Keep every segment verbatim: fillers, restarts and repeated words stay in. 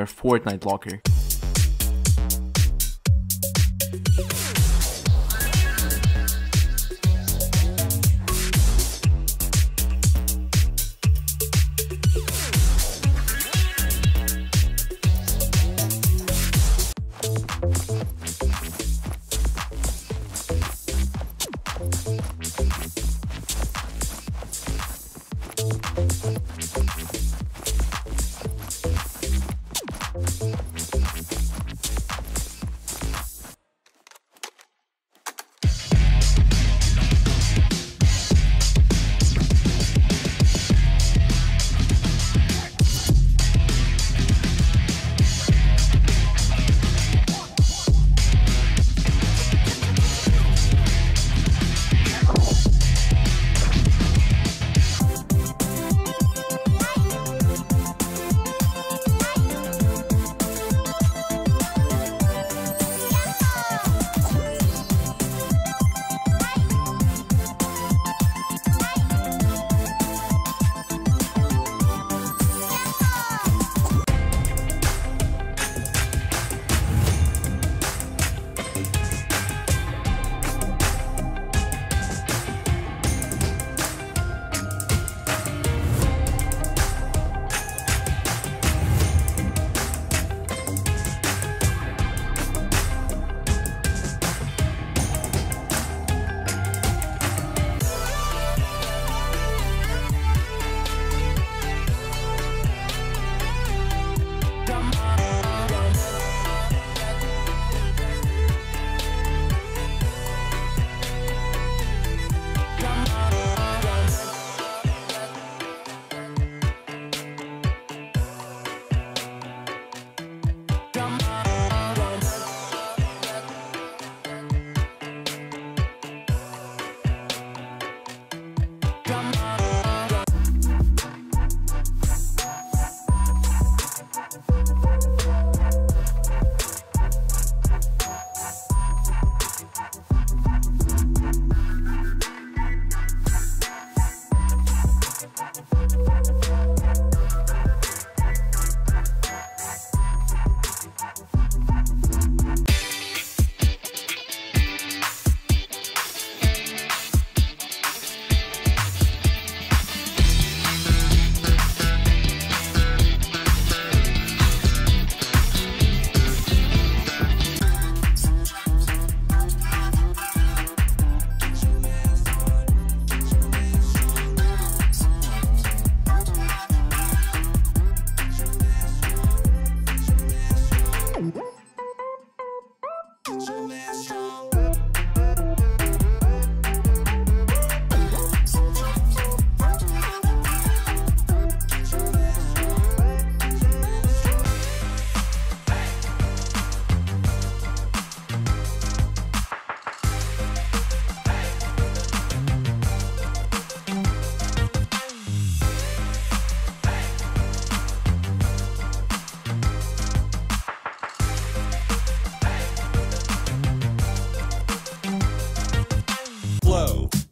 locker, Fortnite locker.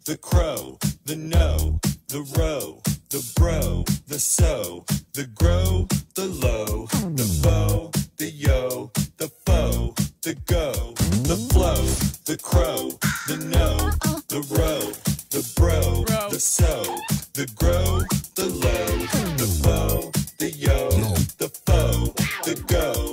The crow, the no, the row, the bro, the so, the grow, the low, the bow, the yo, the foe, the go, the flow, the crow, the no, the row, the bro, the so, the grow, the low, the bow, the yo, the foe, the go.